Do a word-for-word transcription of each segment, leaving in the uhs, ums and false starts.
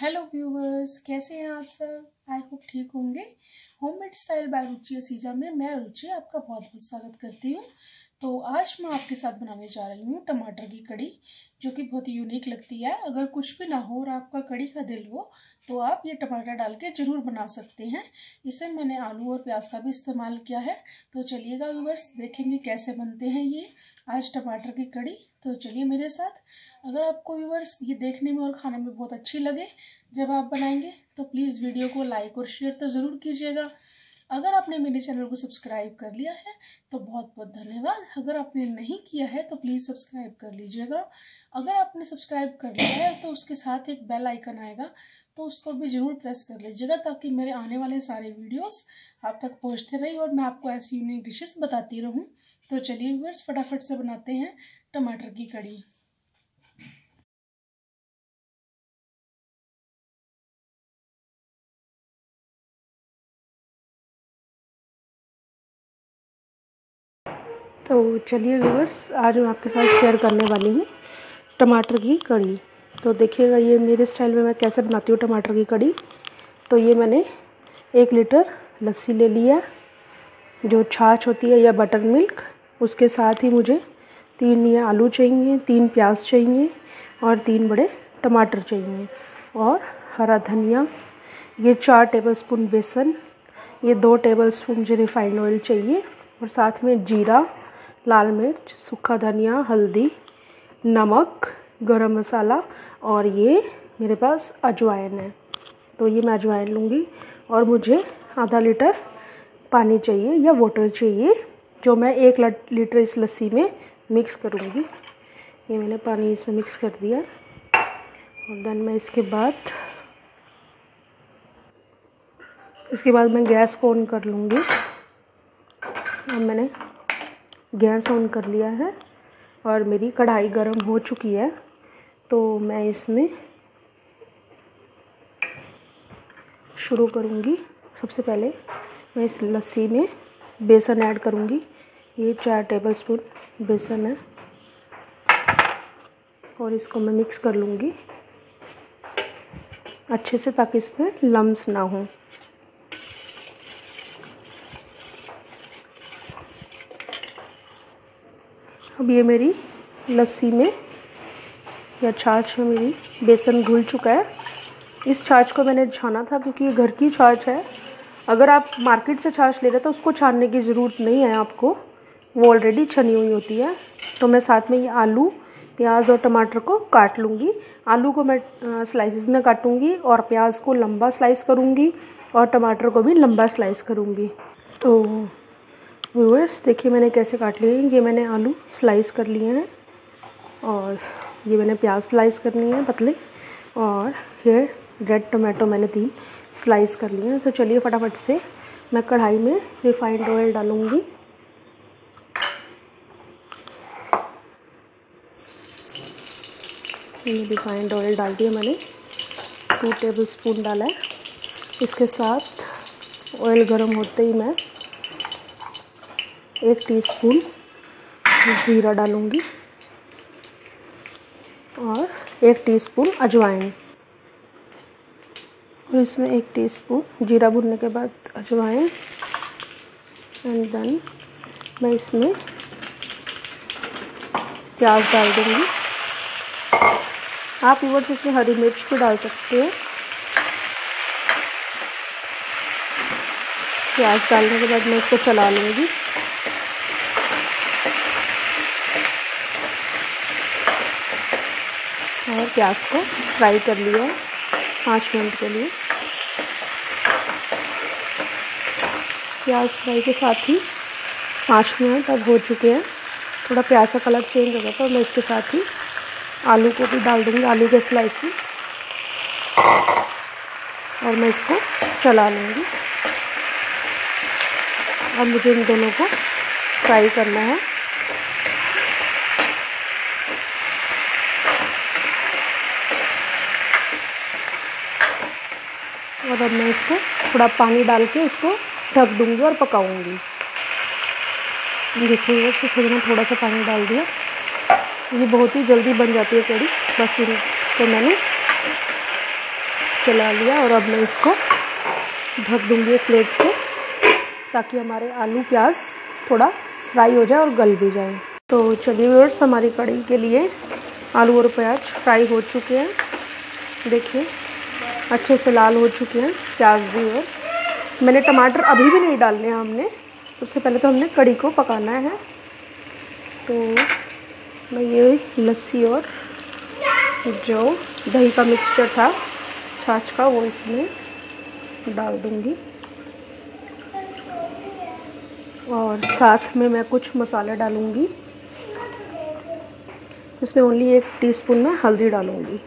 Hello viewers, कैसे हैं आप सब। आई होप ठीक होंगे। होममेड स्टाइल बाय रुचि सीजा में मैं रुचि आपका बहुत बहुत स्वागत करती हूँ। तो आज मैं आपके साथ बनाने जा रही हूँ टमाटर की कड़ी, जो कि बहुत यूनिक लगती है। अगर कुछ भी ना हो और आपका कड़ी का दिल हो तो आप ये टमाटर डाल के ज़रूर बना सकते हैं। इसे मैंने आलू और प्याज का भी इस्तेमाल किया है। तो चलिएगा व्यूवर्स, देखेंगे कैसे बनते हैं ये आज टमाटर की कड़ी। तो चलिए मेरे साथ। अगर आपको व्यूवर्स ये देखने में और खाने में बहुत अच्छी लगे जब आप बनाएंगे तो प्लीज़ वीडियो को लाइक और शेयर तो ज़रूर कीजिएगा। अगर आपने मेरे चैनल को सब्सक्राइब कर लिया है तो बहुत बहुत धन्यवाद। अगर आपने नहीं किया है तो प्लीज़ सब्सक्राइब कर लीजिएगा। अगर आपने सब्सक्राइब कर लिया है तो उसके साथ एक बेल आइकन आएगा, तो उसको भी ज़रूर प्रेस कर लीजिएगा, ताकि मेरे आने वाले सारे वीडियोस आप तक पहुंचते रहें और मैं आपको ऐसी यूनिक डिशेस बताती रहूं। तो चलिए व्यूअर्स, फटाफट से बनाते हैं टमाटर की कड़ी। तो चलिए व्यूअर्स, आज मैं आपके साथ शेयर करने वाली हूँ टमाटर की कड़ी। तो देखिएगा ये मेरे स्टाइल में मैं कैसे बनाती हूँ टमाटर की कड़ी। तो ये मैंने एक लीटर लस्सी ले लिया, जो छाछ होती है या बटर मिल्क। उसके साथ ही मुझे तीन ये आलू चाहिए, तीन प्याज चाहिए और तीन बड़े टमाटर चाहिए और हरा धनिया। ये चार टेबल स्पून बेसन, ये दो टेबल स्पून मुझे रिफाइंड ऑयल चाहिए और साथ में जीरा, लाल मिर्च, सूखा धनिया, हल्दी, नमक, गरम मसाला और ये मेरे पास अजवाइन है। तो ये मैं अजवाइन लूँगी और मुझे आधा लीटर पानी चाहिए या वाटर चाहिए, जो मैं एक लीटर इस लस्सी में मिक्स करूँगी। ये मैंने पानी इसमें मिक्स कर दिया और देन मैं इसके बाद इसके बाद मैं गैस को ऑन कर लूँगी। अब मैंने गैस ऑन कर लिया है और मेरी कढ़ाई गर्म हो चुकी है। तो मैं इसमें शुरू करूँगी। सबसे पहले मैं इस लस्सी में बेसन ऐड करूँगी। ये चार टेबलस्पून बेसन है और इसको मैं मिक्स कर लूँगी अच्छे से, ताकि इस पर लम्स ना हों। अब ये मेरी लस्सी में या छाछ में मेरी बेसन घुल चुका है। इस छाछ को मैंने छाना था क्योंकि ये घर की छाछ है। अगर आप मार्केट से छाछ ले रहे तो उसको छानने की ज़रूरत नहीं है आपको, वो ऑलरेडी छनी हुई होती है। तो मैं साथ में ये आलू, प्याज और टमाटर को काट लूँगी। आलू को मैं स्लाइसेस में काटूँगी और प्याज को लंबा स्लाइस करूँगी और टमाटर को भी लंबा स्लाइस करूँगी। तो व्यूअर्स देखिए मैंने कैसे काट लिए हैं। ये मैंने आलू स्लाइस कर लिए हैं और ये मैंने प्याज स्लाइस करनी है पतले, और ये रेड टोमेटो मैंने तीन स्लाइस कर लिए हैं। तो चलिए फटाफट से मैं कढ़ाई में रिफाइंड ऑयल डालूँगी। ये रिफाइंड ऑयल डाल दिया मैंने, टू टेबल स्पून डाला है। इसके साथ ऑयल गर्म होते ही मैं एक टीस्पून जीरा डालूंगी और एक टीस्पून अजवाइन, और इसमें एक टीस्पून जीरा भुनने के बाद अजवाइन, एंड देन मैं इसमें प्याज डाल दूंगी। आप ऊपर इसमें हरी मिर्च भी डाल सकते हैं। प्याज डालने के बाद मैं इसको चला लूँगी। और प्याज को फ्राई कर लिया है पाँच मिनट के लिए। प्याज फ्राई के साथ ही पाँच मिनट अब हो चुके हैं। थोड़ा प्याज का कलर चेंज हो गया था। मैं इसके साथ ही आलू को भी डाल दूँगी, आलू के स्लाइसेस, और मैं इसको चला लूँगी। अब मुझे इन दोनों को फ्राई करना है। और अब मैं इसको थोड़ा पानी डाल के इसको ढक दूंगी और पकाऊंगी। देखिए इससे मैंने थोड़ा सा पानी डाल दिया। ये बहुत ही जल्दी बन जाती है कड़ी। बस इसको मैंने चला लिया और अब मैं इसको ढक दूँगी एक प्लेट से ताकि हमारे आलू प्याज थोड़ा फ्राई हो जाए और गल भी जाए। तो चलिए व्यूअर्स, हमारी कढ़ी के लिए आलू और प्याज फ्राई हो चुके हैं, देखिए अच्छे से लाल हो चुके हैं प्याज भी। और मैंने टमाटर अभी भी नहीं डालने हैं, हमने सबसे पहले तो हमने कढ़ी को पकाना है। तो मैं ये लस्सी और जो दही का मिक्सचर था छाछ का वो इसमें डाल दूँगी और साथ में मैं कुछ मसाला डालूँगी। इसमें ओनली एक टीस्पून में हल्दी डालूँगी,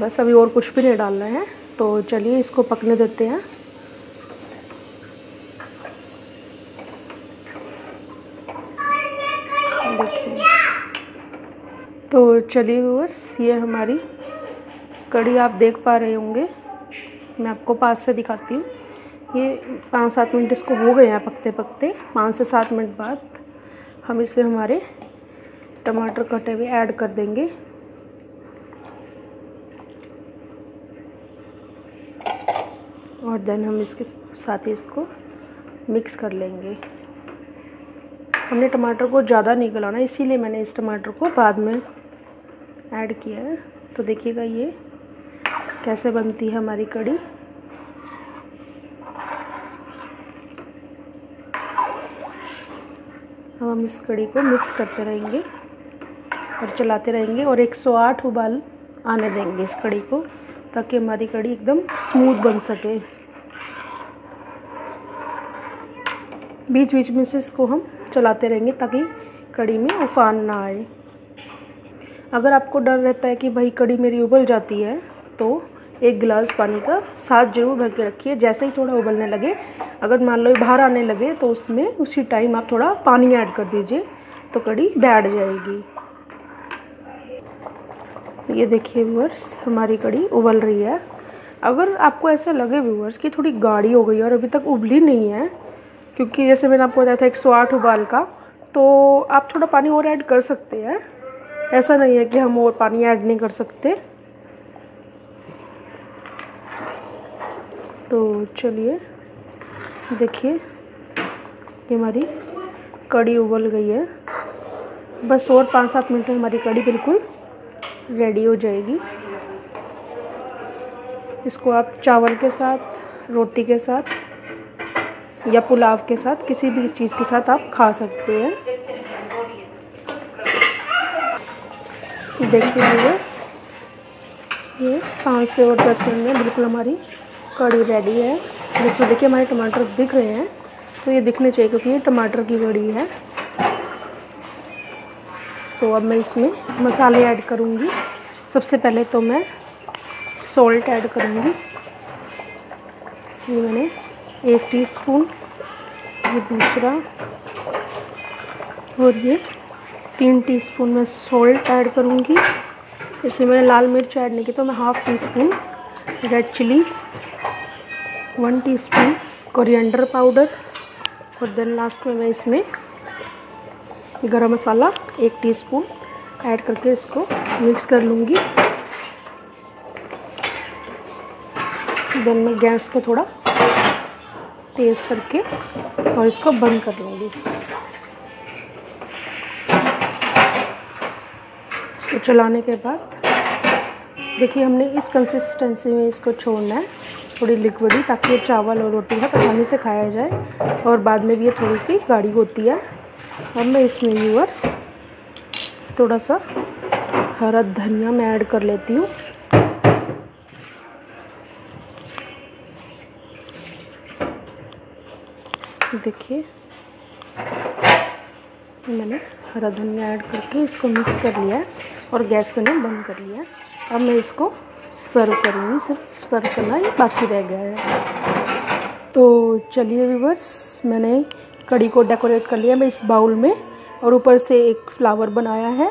बस अभी और कुछ भी नहीं डालना है। तो चलिए इसको पकने देते हैं। देखिए, तो चलिए व्यूअर्स, ये हमारी कढ़ी आप देख पा रहे होंगे, मैं आपको पास से दिखाती हूँ। ये पाँच सात मिनट इसको हो गए हैं पकते पकते। पाँच से सात मिनट बाद हम इसमें हमारे टमाटर कटे हुए ऐड कर देंगे। और देन हम इसके साथ ही इसको मिक्स कर लेंगे। हमने टमाटर को ज़्यादा नहीं गलाना, इसीलिए मैंने इस टमाटर को बाद में ऐड किया है। तो देखिएगा ये कैसे बनती है हमारी कढ़ी। अब हम इस कढ़ी को मिक्स करते रहेंगे और चलाते रहेंगे और एक सौ आठ उबाल आने देंगे इस कढ़ी को, ताकि हमारी कढ़ी एकदम स्मूथ बन सके। बीच बीच में से इसको हम चलाते रहेंगे ताकि कढ़ी में उफान ना आए। अगर आपको डर रहता है कि भाई कढ़ी मेरी उबल जाती है, तो एक गिलास पानी का साथ जरूर भर के रखिए। जैसे ही थोड़ा उबलने लगे, अगर मान लो बाहर आने लगे, तो उसमें उसी टाइम आप थोड़ा पानी ऐड कर दीजिए, तो कढ़ी बैठ जाएगी। ये देखिए व्यूअर्स, हमारी कढ़ी उबल रही है। अगर आपको ऐसा लगे व्यूअर्स कि थोड़ी गाढ़ी हो गई और अभी तक उबली नहीं है, क्योंकि जैसे मैंने आपको बताया था एक सौ आठ उबाल का, तो आप थोड़ा पानी और ऐड कर सकते हैं। ऐसा नहीं है कि हम और पानी ऐड नहीं कर सकते। तो चलिए, देखिए ये हमारी कढ़ी उबल गई है। बस और पाँच सात मिनट में हमारी कढ़ी बिल्कुल रेडी हो जाएगी। इसको आप चावल के साथ, रोटी के साथ या पुलाव के साथ, किसी भी चीज़ के साथ आप खा सकते हैं। देखिए ये पाँच से और दस मिनट में बिल्कुल हमारी कढ़ी रेडी है। जिसमें देखिए हमारे टमाटर दिख रहे हैं, तो ये दिखने चाहिए क्योंकि ये टमाटर की कढ़ी है। तो अब मैं इसमें मसाले ऐड करूँगी। सबसे पहले तो मैं सॉल्ट ऐड करूँगी, ये मैंने एक टीस्पून, ये दूसरा, और ये तीन टीस्पून मैं सॉल्ट ऐड करूँगी। इसमें मैंने लाल मिर्च ऐड नहीं की, तो मैं half teaspoon red chilli, one teaspoon coriander powder, और देन लास्ट में मैं इसमें गरम मसाला एक टीस्पून ऐड करके इसको मिक्स कर लूँगी। देन मैं गैस को थोड़ा तेज करके और इसको बंद कर लूँगी। इसको चलाने के बाद देखिए हमने इस कंसिस्टेंसी में इसको छोड़ना है, थोड़ी लिक्विडी, ताकि ये चावल और रोटी का आसानी से खाया जाए और बाद में भी ये थोड़ी सी गाढ़ी होती है। अब मैं इसमें व्यूअर्स थोड़ा सा हरा धनिया मैं ऐड कर लेती हूँ। देखिए मैंने हरा धनिया ऐड करके इसको मिक्स कर लिया और गैस मैंने बंद कर लिया। अब मैं इसको सर्व करूँगी, सिर्फ सर्व करना ही बाकी रह गया है। तो चलिए व्यूअर्स, मैंने कढ़ी को डेकोरेट कर लिया मैं इस बाउल में, और ऊपर से एक फ्लावर बनाया है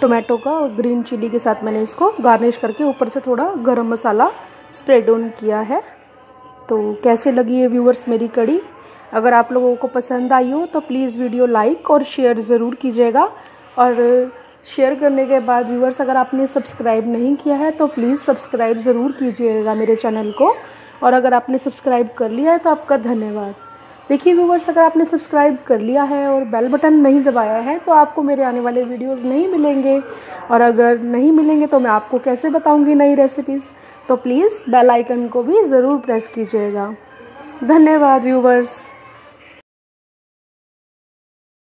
टोमेटो का, और ग्रीन चिली के साथ मैंने इसको गार्निश करके ऊपर से थोड़ा गरम मसाला स्प्रेड ऑन किया है। तो कैसे लगी है व्यूअर्स मेरी कढ़ी? अगर आप लोगों को पसंद आई हो तो प्लीज़ वीडियो लाइक और शेयर ज़रूर कीजिएगा। और शेयर करने के बाद व्यूअर्स, अगर आपने सब्सक्राइब नहीं किया है तो प्लीज़ सब्सक्राइब ज़रूर कीजिएगा मेरे चैनल को, और अगर आपने सब्सक्राइब कर लिया है तो आपका धन्यवाद। देखिए व्यूअर्स, अगर आपने सब्सक्राइब कर लिया है और बेल बटन नहीं दबाया है तो आपको मेरे आने वाले वीडियोस नहीं मिलेंगे, और अगर नहीं मिलेंगे तो मैं आपको कैसे बताऊंगी नई रेसिपीज़। तो प्लीज़ बेल आइकन को भी ज़रूर प्रेस कीजिएगा। धन्यवाद व्यूअर्स।